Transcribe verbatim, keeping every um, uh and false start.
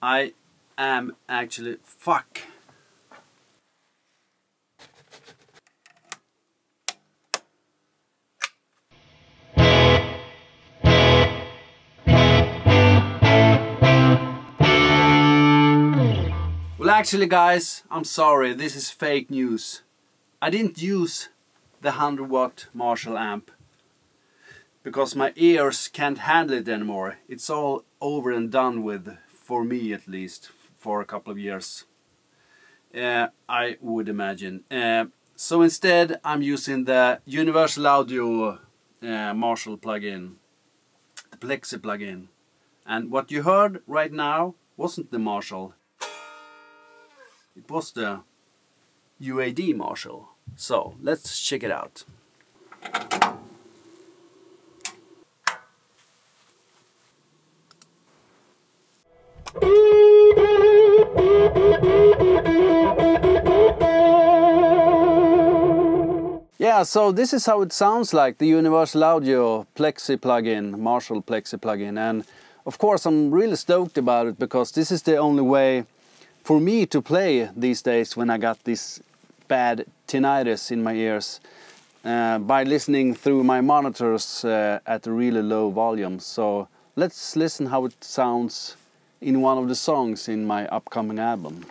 I am actually fuck. Well, actually guys, I'm sorry, this is fake news. I didn't use the one hundred watt Marshall amp because my ears can't handle it anymore. It's all over and done with, for me at least, for a couple of years, uh, I would imagine. Uh, so instead I'm using the Universal Audio uh, Marshall plugin, the Plexi plugin. And what you heard right now wasn't the Marshall. It was the U A D Marshall. So let's check it out. Yeah, so this is how it sounds like the Universal Audio Plexi plugin, Marshall Plexi plugin. And of course I'm really stoked about it because this is the only way for me to play these days when I got this bad tinnitus in my ears, uh, by listening through my monitors uh, at a really low volume. So let's listen how it sounds in one of the songs in my upcoming album.